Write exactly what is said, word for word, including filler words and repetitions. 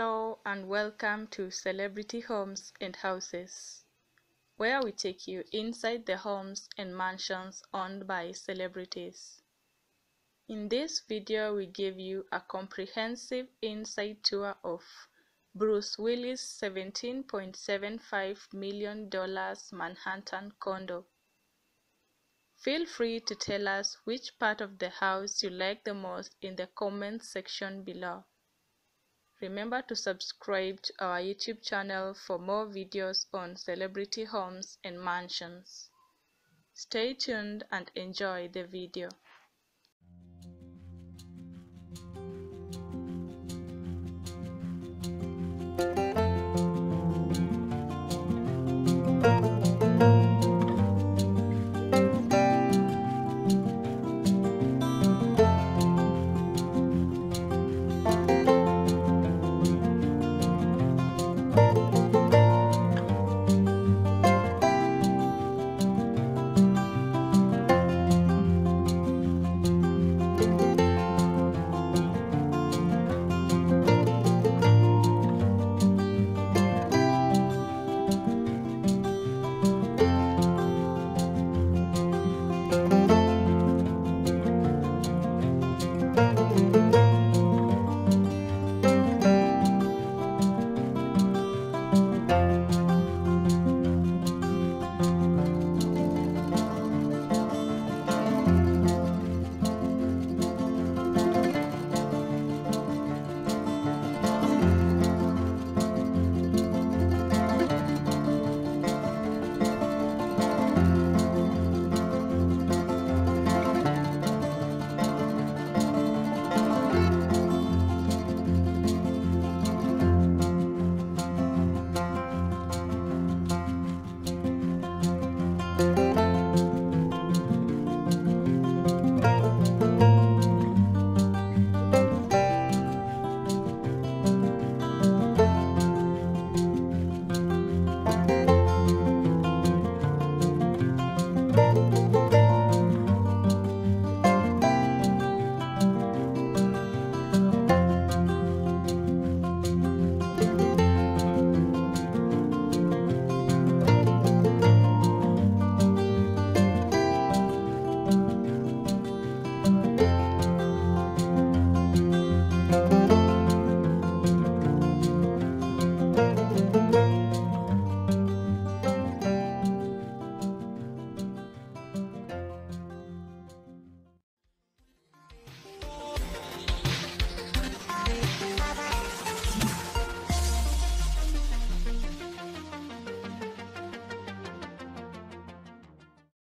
Hello and welcome to Celebrity Homes and Houses, where we take you inside the homes and mansions owned by celebrities. In this video, we give you a comprehensive inside tour of Bruce Willis' seventeen point seven five million dollars Manhattan condo. Feel free to tell us which part of the house you like the most in the comments section below. Remember to subscribe to our YouTube channel for more videos on celebrity homes and mansions. Stay tuned and enjoy the video. Thank you.